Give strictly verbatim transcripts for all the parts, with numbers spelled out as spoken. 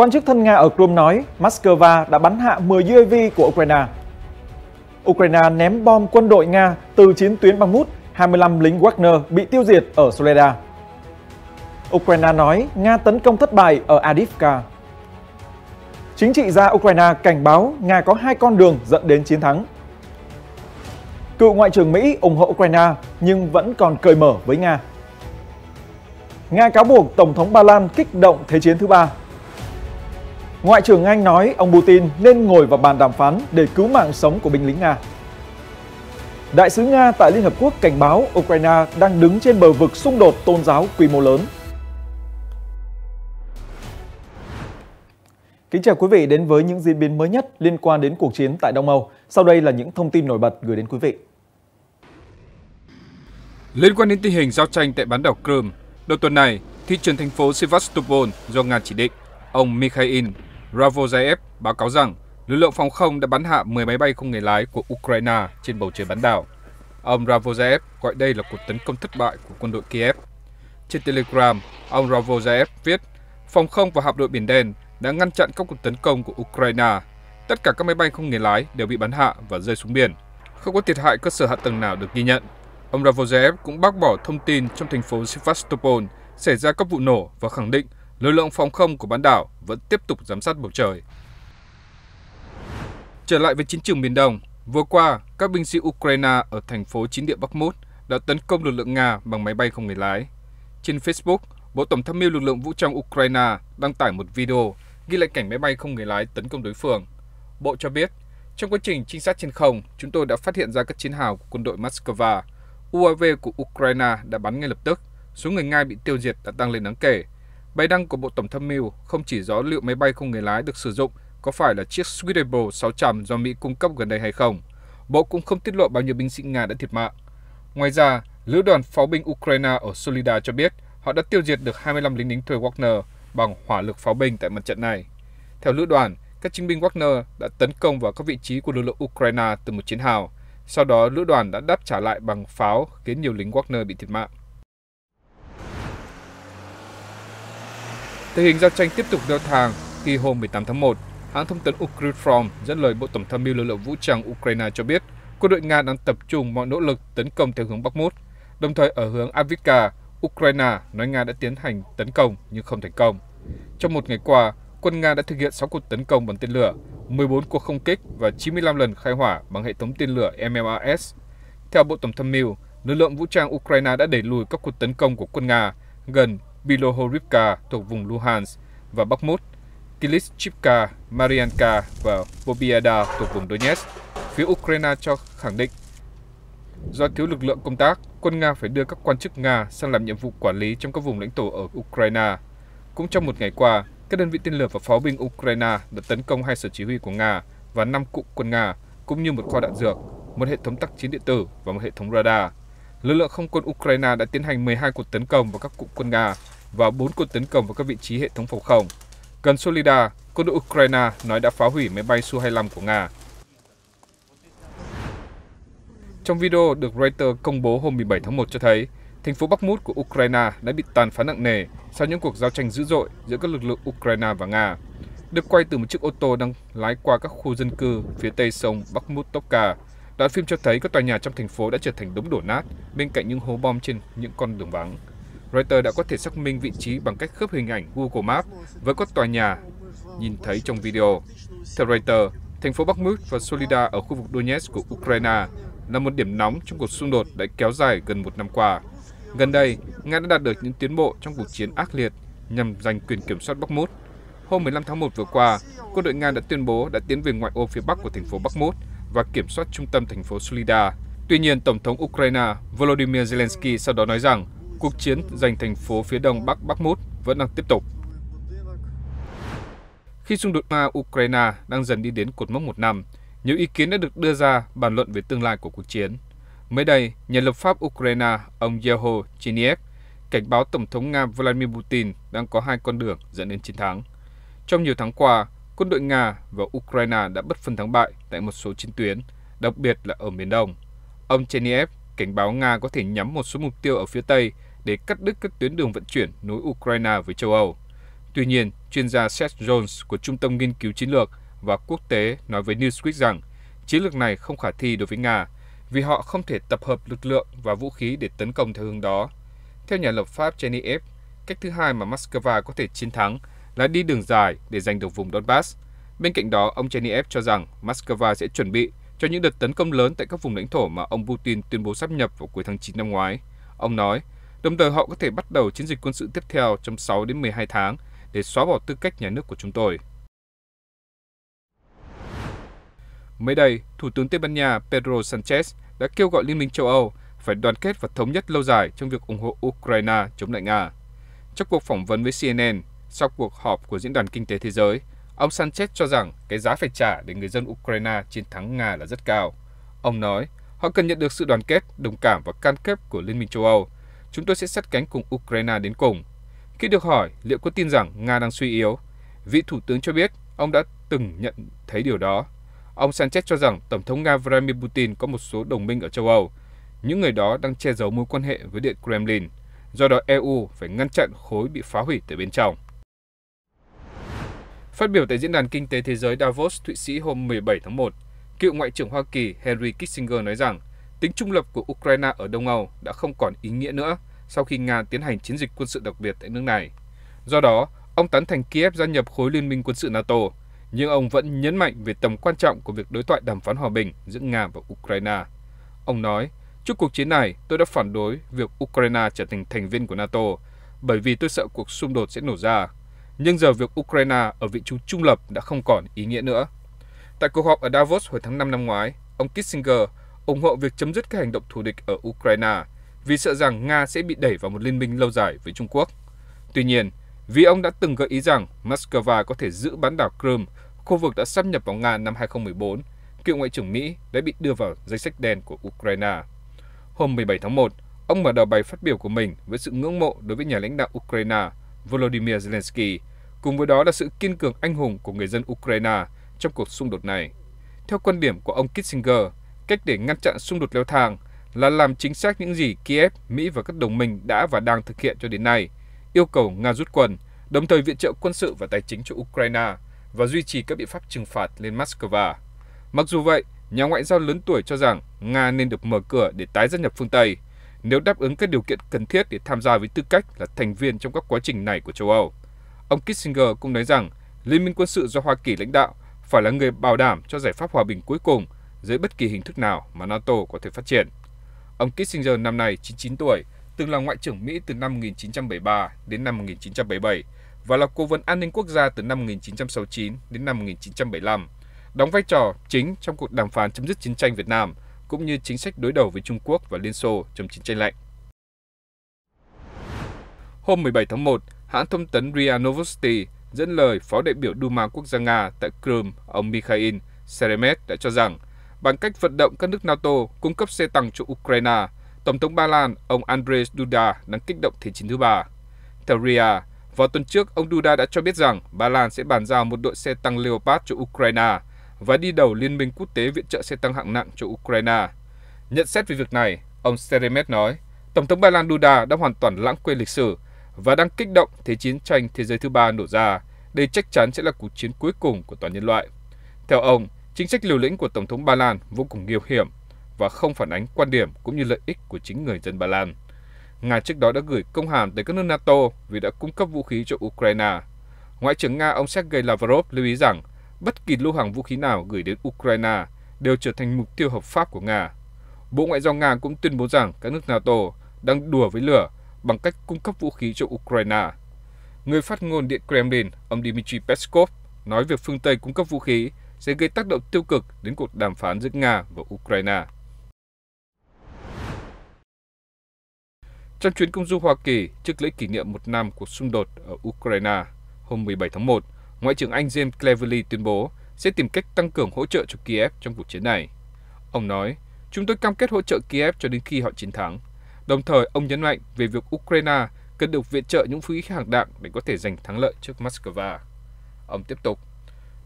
Quan chức thân Nga ở Crimea nói Moscow đã bắn hạ mười u a vê của Ukraine. Ukraine ném bom quân đội Nga từ chiến tuyến Bakhmut, hai mươi lăm lính Wagner bị tiêu diệt ở Soledar. Ukraine nói Nga tấn công thất bại ở Avdiivka. Chính trị gia Ukraine cảnh báo Nga có hai con đường dẫn đến chiến thắng. Cựu Ngoại trưởng Mỹ ủng hộ Ukraine nhưng vẫn còn cởi mở với Nga. Nga cáo buộc Tổng thống Ba Lan kích động Thế chiến thứ ba. Ngoại trưởng Anh nói ông Putin nên ngồi vào bàn đàm phán để cứu mạng sống của binh lính Nga. Đại sứ Nga tại Liên Hợp Quốc cảnh báo Ukraine đang đứng trên bờ vực xung đột tôn giáo quy mô lớn. Kính chào quý vị đến với những diễn biến mới nhất liên quan đến cuộc chiến tại Đông Âu. Sau đây là những thông tin nổi bật gửi đến quý vị. Liên quan đến tình hình giao tranh tại bán đảo Crimea, đầu tuần này, thị trưởng thành phố Sevastopol do Nga chỉ định, ông Mikhail Razvozhaev báo cáo rằng lực lượng phòng không đã bắn hạ mười máy bay không người lái của Ukraine trên bầu trời bán đảo. Ông Razvozhaev gọi đây là cuộc tấn công thất bại của quân đội Kiev. Trên Telegram, ông Razvozhaev viết, phòng không và hạm đội Biển Đen đã ngăn chặn các cuộc tấn công của Ukraine. Tất cả các máy bay không người lái đều bị bắn hạ và rơi xuống biển. Không có thiệt hại cơ sở hạ tầng nào được ghi nhận. Ông Razvozhaev cũng bác bỏ thông tin trong thành phố Sevastopol xảy ra các vụ nổ và khẳng định lực lượng phòng không của bán đảo vẫn tiếp tục giám sát bầu trời. Trở lại với chiến trường Biển Đông, vừa qua, các binh sĩ Ukraine ở thành phố chính địa Bakhmut đã tấn công lực lượng Nga bằng máy bay không người lái. Trên Facebook, Bộ Tổng tham mưu lực lượng vũ trang Ukraine đăng tải một video ghi lại cảnh máy bay không người lái tấn công đối phương. Bộ cho biết, trong quá trình trinh sát trên không, chúng tôi đã phát hiện ra các chiến hào của quân đội Moscow. u a vê của Ukraine đã bắn ngay lập tức, số người Nga bị tiêu diệt đã tăng lên đáng kể. Bài đăng của Bộ Tổng tham mưu không chỉ rõ liệu máy bay không người lái được sử dụng có phải là chiếc Switable sáu trăm do Mỹ cung cấp gần đây hay không. Bộ cũng không tiết lộ bao nhiêu binh sĩ Nga đã thiệt mạng. Ngoài ra, lữ đoàn pháo binh Ukraine ở Soledar cho biết họ đã tiêu diệt được hai mươi lăm lính đánh thuê Wagner bằng hỏa lực pháo binh tại mặt trận này. Theo lữ đoàn, các chiến binh Wagner đã tấn công vào các vị trí của lực lượng Ukraine từ một chiến hào. Sau đó, lữ đoàn đã đáp trả lại bằng pháo khiến nhiều lính Wagner bị thiệt mạng. Tình hình giao tranh tiếp tục leo thang khi hôm mười tám tháng một, hãng thông tấn Ukrinform dẫn lời Bộ Tổng tham mưu lực lượng vũ trang Ukraine cho biết quân đội Nga đang tập trung mọi nỗ lực tấn công theo hướng Bakhmut. Đồng thời ở hướng Avdiivka, Ukraine nói Nga đã tiến hành tấn công nhưng không thành công. Trong một ngày qua, quân Nga đã thực hiện sáu cuộc tấn công bằng tên lửa, mười bốn cuộc không kích và chín mươi lăm lần khai hỏa bằng hệ thống tên lửa M L R S. Theo Bộ Tổng tham mưu, lực lượng vũ trang Ukraine đã đẩy lùi các cuộc tấn công của quân Nga gần Bilohorivka thuộc vùng Luhansk và Bakhmut, Klishchiivka, Marianka và Bobiada thuộc vùng Donetsk. Phía Ukraine cho khẳng định do thiếu lực lượng công tác, quân Nga phải đưa các quan chức Nga sang làm nhiệm vụ quản lý trong các vùng lãnh thổ ở Ukraine. Cũng trong một ngày qua, các đơn vị tên lửa và pháo binh Ukraine đã tấn công hai sở chỉ huy của Nga và năm cụm quân Nga, cũng như một kho đạn dược, một hệ thống tác chiến điện tử và một hệ thống radar. Lực lượng không quân Ukraine đã tiến hành mười hai cuộc tấn công vào các cụm quân Nga và bốn cuộc tấn công vào các vị trí hệ thống phòng không. Gần Soledar, quân đội Ukraine nói đã phá hủy máy bay Su hai mươi lăm của Nga. Trong video được Reuters công bố hôm mười bảy tháng một cho thấy, thành phố Bakhmut của Ukraine đã bị tàn phá nặng nề sau những cuộc giao tranh dữ dội giữa các lực lượng Ukraine và Nga. Được quay từ một chiếc ô tô đang lái qua các khu dân cư phía tây sông Bakhmutovka, đoạn phim cho thấy các tòa nhà trong thành phố đã trở thành đống đổ nát bên cạnh những hố bom trên những con đường vắng. Reuters đã có thể xác minh vị trí bằng cách khớp hình ảnh Google Maps với các tòa nhà nhìn thấy trong video. Theo Reuters, thành phố Bakhmut và Soledar ở khu vực Donetsk của Ukraine là một điểm nóng trong cuộc xung đột đã kéo dài gần một năm qua. Gần đây, Nga đã đạt được những tiến bộ trong cuộc chiến ác liệt nhằm giành quyền kiểm soát Bakhmut. Hôm mười lăm tháng một vừa qua, quân đội Nga đã tuyên bố đã tiến về ngoại ô phía bắc của thành phố Bakhmut và kiểm soát trung tâm thành phố Soledar. Tuy nhiên, Tổng thống Ukraine Volodymyr Zelensky sau đó nói rằng cuộc chiến giành thành phố phía đông bắc Bakhmut vẫn đang tiếp tục. Khi xung đột Nga-Ukraine đang dần đi đến cột mốc một năm, nhiều ý kiến đã được đưa ra bàn luận về tương lai của cuộc chiến. Mới đây, nhà lập pháp Ukraine ông Yehor Chyniak cảnh báo Tổng thống Nga Vladimir Putin đang có hai con đường dẫn đến chiến thắng. Trong nhiều tháng qua, quân đội Nga và Ukraine đã bất phân thắng bại tại một số chiến tuyến, đặc biệt là ở miền Đông. Ông Chyniak cảnh báo Nga có thể nhắm một số mục tiêu ở phía Tây để cắt đứt các tuyến đường vận chuyển nối Ukraine với châu Âu. Tuy nhiên, chuyên gia Seth Jones của Trung tâm Nghiên cứu Chiến lược và Quốc tế nói với Newsweek rằng chiến lược này không khả thi đối với Nga vì họ không thể tập hợp lực lượng và vũ khí để tấn công theo hướng đó. Theo nhà lập pháp Jenny F., cách thứ hai mà Moscow có thể chiến thắng là đi đường dài để giành được vùng Donbass. Bên cạnh đó, ông Jenny F. cho rằng Moscow sẽ chuẩn bị cho những đợt tấn công lớn tại các vùng lãnh thổ mà ông Putin tuyên bố sáp nhập vào cuối tháng chín năm ngoái. Ông nói, đồng thời họ có thể bắt đầu chiến dịch quân sự tiếp theo trong sáu đến mười hai tháng để xóa bỏ tư cách nhà nước của chúng tôi. Mới đây, Thủ tướng Tây Ban Nha Pedro Sanchez đã kêu gọi Liên minh châu Âu phải đoàn kết và thống nhất lâu dài trong việc ủng hộ Ukraine chống lại Nga. Trong cuộc phỏng vấn với C N N, sau cuộc họp của Diễn đàn Kinh tế Thế giới, ông Sanchez cho rằng cái giá phải trả để người dân Ukraine chiến thắng Nga là rất cao. Ông nói, họ cần nhận được sự đoàn kết, đồng cảm và cam kết của Liên minh châu Âu. Chúng tôi sẽ sát cánh cùng Ukraine đến cùng. Khi được hỏi liệu có tin rằng Nga đang suy yếu, vị Thủ tướng cho biết ông đã từng nhận thấy điều đó. Ông Sanchez cho rằng Tổng thống Nga Vladimir Putin có một số đồng minh ở châu Âu. Những người đó đang che giấu mối quan hệ với Điện Kremlin. Do đó, E U phải ngăn chặn khối bị phá hủy từ bên trong. Phát biểu tại Diễn đàn Kinh tế Thế giới Davos, Thụy Sĩ hôm mười bảy tháng một, cựu Ngoại trưởng Hoa Kỳ Henry Kissinger nói rằng tính trung lập của Ukraine ở Đông Âu đã không còn ý nghĩa nữa sau khi Nga tiến hành chiến dịch quân sự đặc biệt tại nước này. Do đó, ông tán thành Kiev gia nhập khối liên minh quân sự NATO, nhưng ông vẫn nhấn mạnh về tầm quan trọng của việc đối thoại đàm phán hòa bình giữa Nga và Ukraine. Ông nói, trước cuộc chiến này, tôi đã phản đối việc Ukraine trở thành thành viên của NATO, bởi vì tôi sợ cuộc xung đột sẽ nổ ra. Nhưng giờ việc Ukraine ở vị trí trung lập đã không còn ý nghĩa nữa. Tại cuộc họp ở Davos hồi tháng năm năm ngoái, ông Kissinger ủng hộ việc chấm dứt các hành động thù địch ở Ukraine vì sợ rằng Nga sẽ bị đẩy vào một liên minh lâu dài với Trung Quốc. Tuy nhiên, vì ông đã từng gợi ý rằng Moscow có thể giữ bán đảo Crimea, khu vực đã sáp nhập vào Nga năm hai không một bốn, cựu Ngoại trưởng Mỹ đã bị đưa vào danh sách đen của Ukraine. Hôm mười bảy tháng một, ông mở đầu bài phát biểu của mình với sự ngưỡng mộ đối với nhà lãnh đạo Ukraine Volodymyr Zelensky, cùng với đó là sự kiên cường anh hùng của người dân Ukraine trong cuộc xung đột này. Theo quan điểm của ông Kissinger, cách để ngăn chặn xung đột leo thang là làm chính xác những gì Kiev, Mỹ và các đồng minh đã và đang thực hiện cho đến nay, yêu cầu Nga rút quân, đồng thời viện trợ quân sự và tài chính cho Ukraine và duy trì các biện pháp trừng phạt lên Moscow. Mặc dù vậy, nhà ngoại giao lớn tuổi cho rằng Nga nên được mở cửa để tái gia nhập phương Tây, nếu đáp ứng các điều kiện cần thiết để tham gia với tư cách là thành viên trong các quá trình này của châu Âu. Ông Kissinger cũng nói rằng Liên minh quân sự do Hoa Kỳ lãnh đạo phải là người bảo đảm cho giải pháp hòa bình cuối cùng dưới bất kỳ hình thức nào mà NATO có thể phát triển. Ông Kissinger năm nay chín mươi chín tuổi, từng là Ngoại trưởng Mỹ từ năm một nghìn chín trăm bảy mươi ba đến năm một nghìn chín trăm bảy mươi bảy và là Cố vấn An ninh Quốc gia từ năm một nghìn chín trăm sáu mươi chín đến năm một nghìn chín trăm bảy mươi lăm, đóng vai trò chính trong cuộc đàm phán chấm dứt chiến tranh Việt Nam, cũng như chính sách đối đầu với Trung Quốc và Liên Xô trong chiến tranh lạnh. Hôm mười bảy tháng một, hãng thông tấn R I A Novosti dẫn lời Phó đại biểu Duma Quốc gia Nga tại Crimea, ông Mikhail Seremet đã cho rằng, bằng cách vận động các nước NATO cung cấp xe tăng cho Ukraine, Tổng thống Ba Lan, ông Andrzej Duda đang kích động thế chiến thứ ba. Theo R I A, vào tuần trước, ông Duda đã cho biết rằng Ba Lan sẽ bàn giao một đội xe tăng Leopard cho Ukraine và đi đầu Liên minh quốc tế viện trợ xe tăng hạng nặng cho Ukraine. Nhận xét về việc này, ông Seremet nói, Tổng thống Ba Lan Duda đã hoàn toàn lãng quên lịch sử và đang kích động thế chiến tranh thế giới thứ ba nổ ra. Đây chắc chắn sẽ là cuộc chiến cuối cùng của toàn nhân loại. Theo ông, chính sách liều lĩnh của Tổng thống Ba Lan vô cùng nguy hiểm và không phản ánh quan điểm cũng như lợi ích của chính người dân Ba Lan. Nga trước đó đã gửi công hàm tới các nước NATO vì đã cung cấp vũ khí cho Ukraine. Ngoại trưởng Nga ông Sergei Lavrov lưu ý rằng bất kỳ lô hàng vũ khí nào gửi đến Ukraine đều trở thành mục tiêu hợp pháp của Nga. Bộ Ngoại giao Nga cũng tuyên bố rằng các nước NATO đang đùa với lửa bằng cách cung cấp vũ khí cho Ukraine. Người phát ngôn Điện Kremlin, ông Dmitry Peskov, nói việc phương Tây cung cấp vũ khí sẽ gây tác động tiêu cực đến cuộc đàm phán giữa Nga và Ukraine. Trong chuyến công du Hoa Kỳ trước lễ kỷ niệm một năm cuộc xung đột ở Ukraine, hôm mười bảy tháng một, Ngoại trưởng Anh James Cleverly tuyên bố sẽ tìm cách tăng cường hỗ trợ cho Kiev trong cuộc chiến này. Ông nói, chúng tôi cam kết hỗ trợ Kiev cho đến khi họ chiến thắng. Đồng thời, ông nhấn mạnh về việc Ukraine cần được viện trợ những vũ khí hạng nặng để có thể giành thắng lợi trước Moscow. Ông tiếp tục,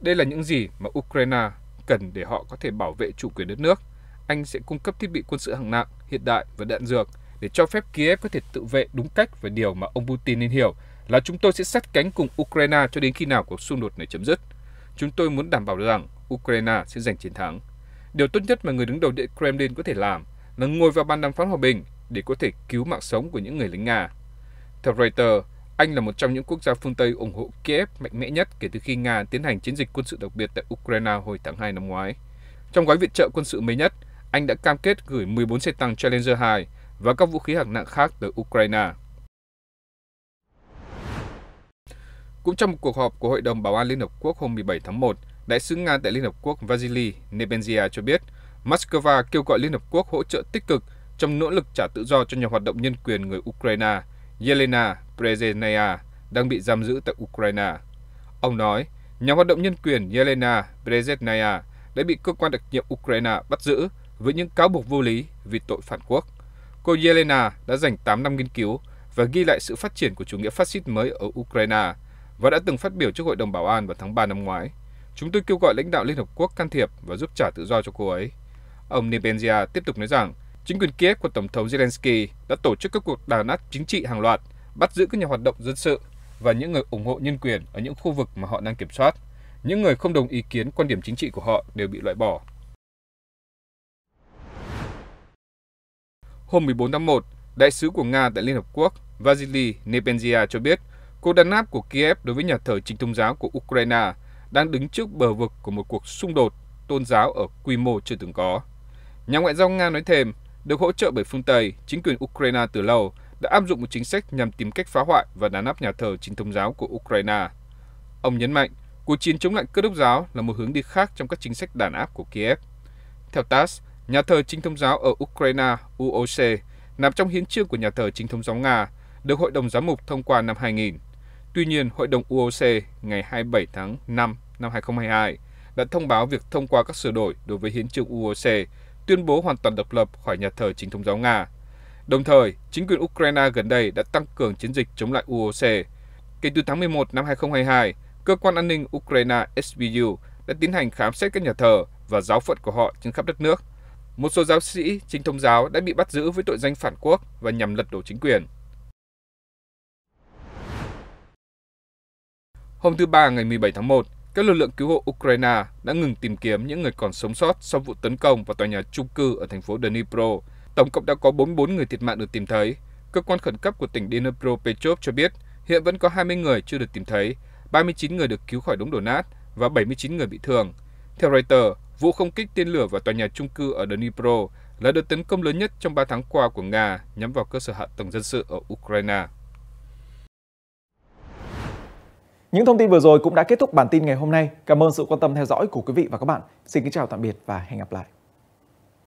đây là những gì mà Ukraine cần để họ có thể bảo vệ chủ quyền đất nước. Anh sẽ cung cấp thiết bị quân sự hạng nặng, hiện đại và đạn dược để cho phép Kiev có thể tự vệ đúng cách và điều mà ông Putin nên hiểu là chúng tôi sẽ sát cánh cùng Ukraine cho đến khi nào cuộc xung đột này chấm dứt. Chúng tôi muốn đảm bảo rằng Ukraine sẽ giành chiến thắng. Điều tốt nhất mà người đứng đầu Điện Kremlin có thể làm là ngồi vào bàn đàm phán hòa bình để có thể cứu mạng sống của những người lính Nga. Theo Reuters, Anh là một trong những quốc gia phương Tây ủng hộ Kiev mạnh mẽ nhất kể từ khi Nga tiến hành chiến dịch quân sự đặc biệt tại Ukraine hồi tháng hai năm ngoái. Trong gói viện trợ quân sự mới nhất, Anh đã cam kết gửi mười bốn xe tăng Challenger hai và các vũ khí hạng nặng khác tới Ukraine. Cũng trong một cuộc họp của Hội đồng Bảo an Liên Hợp Quốc hôm mười bảy tháng một, Đại sứ Nga tại Liên Hợp Quốc Vasily Nebenzia cho biết, Moscow kêu gọi Liên Hợp Quốc hỗ trợ tích cực trong nỗ lực trả tự do cho nhà hoạt động nhân quyền người Ukraine, Yelena Bereznyaya, đang bị giam giữ tại Ukraine. Ông nói, nhà hoạt động nhân quyền Yelena Bereznyaya đã bị cơ quan đặc nhiệm Ukraine bắt giữ với những cáo buộc vô lý vì tội phản quốc. Cô Yelena đã dành tám năm nghiên cứu và ghi lại sự phát triển của chủ nghĩa phát xít mới ở Ukraine và đã từng phát biểu trước Hội đồng Bảo an vào tháng ba năm ngoái. Chúng tôi kêu gọi lãnh đạo Liên Hợp Quốc can thiệp và giúp trả tự do cho cô ấy. Ông Nebenzia tiếp tục nói rằng, chính quyền Kiev của Tổng thống Zelensky đã tổ chức các cuộc đàn áp chính trị hàng loạt, bắt giữ các nhà hoạt động dân sự và những người ủng hộ nhân quyền ở những khu vực mà họ đang kiểm soát. Những người không đồng ý kiến quan điểm chính trị của họ đều bị loại bỏ. Hôm mười bốn tháng một, Đại sứ của Nga tại Liên Hợp Quốc Vasily Nebenzia cho biết cuộc đàn áp của Kiev đối với nhà thờ chính thống giáo của Ukraine đang đứng trước bờ vực của một cuộc xung đột tôn giáo ở quy mô chưa từng có. Nhà ngoại giao Nga nói thêm, được hỗ trợ bởi phương Tây, chính quyền Ukraine từ lâu đã áp dụng một chính sách nhằm tìm cách phá hoại và đàn áp nhà thờ chính thống giáo của Ukraine. Ông nhấn mạnh, cuộc chiến chống lại Cơ đốc giáo là một hướng đi khác trong các chính sách đàn áp của Kiev. Theo tát, nhà thờ chính thống giáo ở Ukraine U O C nằm trong hiến chương của nhà thờ chính thống giáo Nga, được Hội đồng Giám mục thông qua năm hai nghìn. Tuy nhiên, Hội đồng U O C ngày hai mươi bảy tháng năm năm hai nghìn không trăm hai mươi hai đã thông báo việc thông qua các sửa đổi đối với hiến chương U O C, tuyên bố hoàn toàn độc lập khỏi nhà thờ chính thống giáo Nga. Đồng thời, chính quyền Ukraine gần đây đã tăng cường chiến dịch chống lại U O C. Kể từ tháng mười một năm hai nghìn không trăm hai mươi hai, Cơ quan An ninh Ukraine S B U đã tiến hành khám xét các nhà thờ và giáo phận của họ trên khắp đất nước. Một số giáo sĩ chính thống giáo đã bị bắt giữ với tội danh phản quốc và nhằm lật đổ chính quyền. Hôm thứ Ba ngày mười bảy tháng một, các lực lượng cứu hộ Ukraine đã ngừng tìm kiếm những người còn sống sót sau vụ tấn công vào tòa nhà chung cư ở thành phố Dnipro. Tổng cộng đã có bốn mươi bốn người thiệt mạng được tìm thấy. Cơ quan khẩn cấp của tỉnh Dnipropetrovsk cho biết hiện vẫn có hai mươi người chưa được tìm thấy, ba mươi chín người được cứu khỏi đống đổ nát và bảy mươi chín người bị thương. Theo Reuters, vụ không kích tên lửa vào tòa nhà chung cư ở Dnipro là đợt tấn công lớn nhất trong ba tháng qua của Nga nhắm vào cơ sở hạ tầng dân sự ở Ukraine. Những thông tin vừa rồi cũng đã kết thúc bản tin ngày hôm nay. Cảm ơn sự quan tâm theo dõi của quý vị và các bạn. Xin kính chào tạm biệt và hẹn gặp lại.